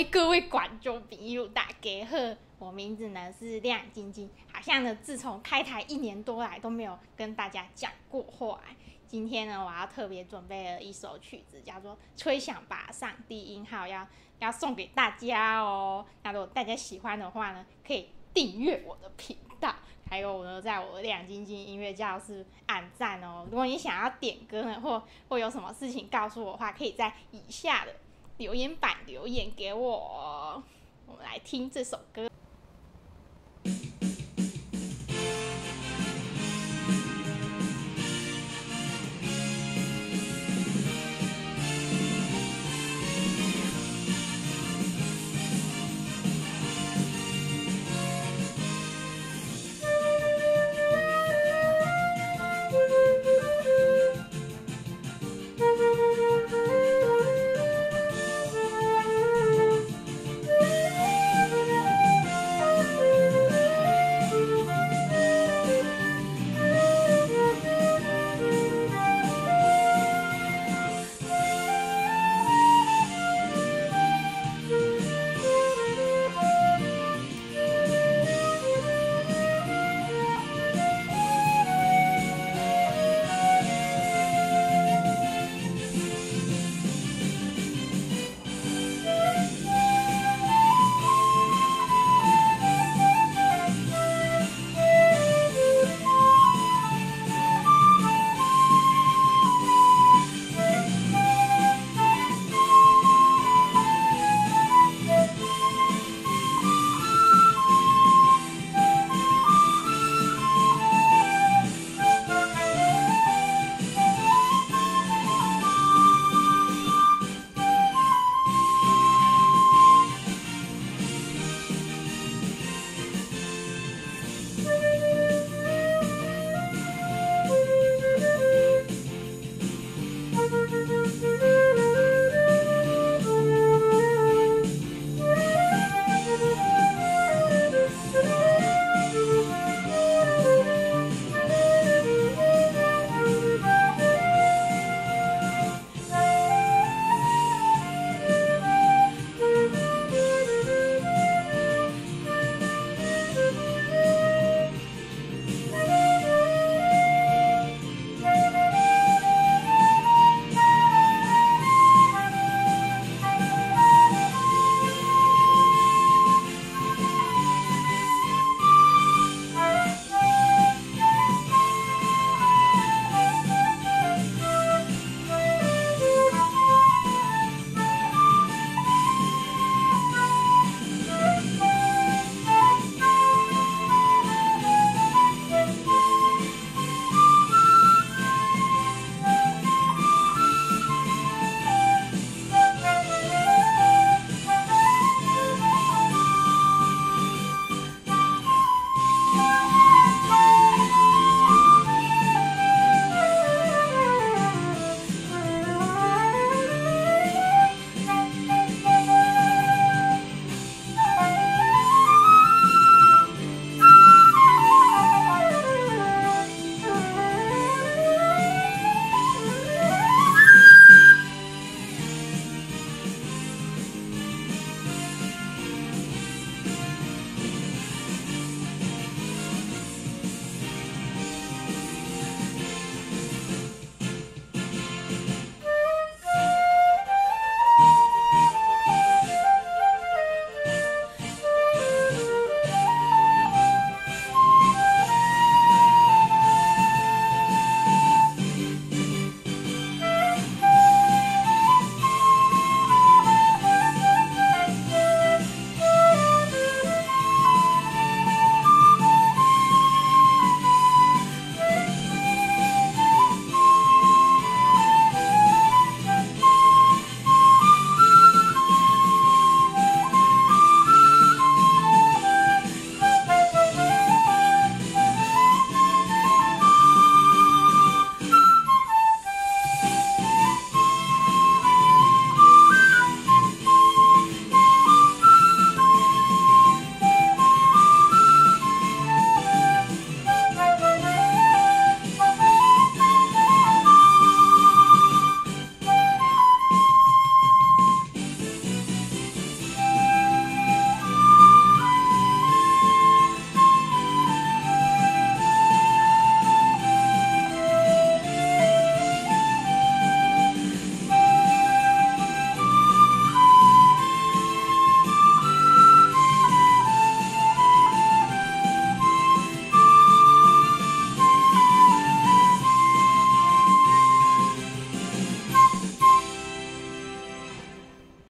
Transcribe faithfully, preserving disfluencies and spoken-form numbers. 嗨，各位观众朋友，大家好，我名字呢是亮晶晶。好像呢，自从开台一年多来都没有跟大家讲过话。今天呢，我要特别准备了一首曲子，叫做《吹响吧，上帝音号》，要要送给大家哦。那如果大家喜欢的话呢，可以订阅我的频道，还有呢，在我亮晶晶音乐教室按赞哦。如果你想要点歌呢，或或有什么事情告诉我的话，可以在以下的留言板留言给我，我们来听这首歌。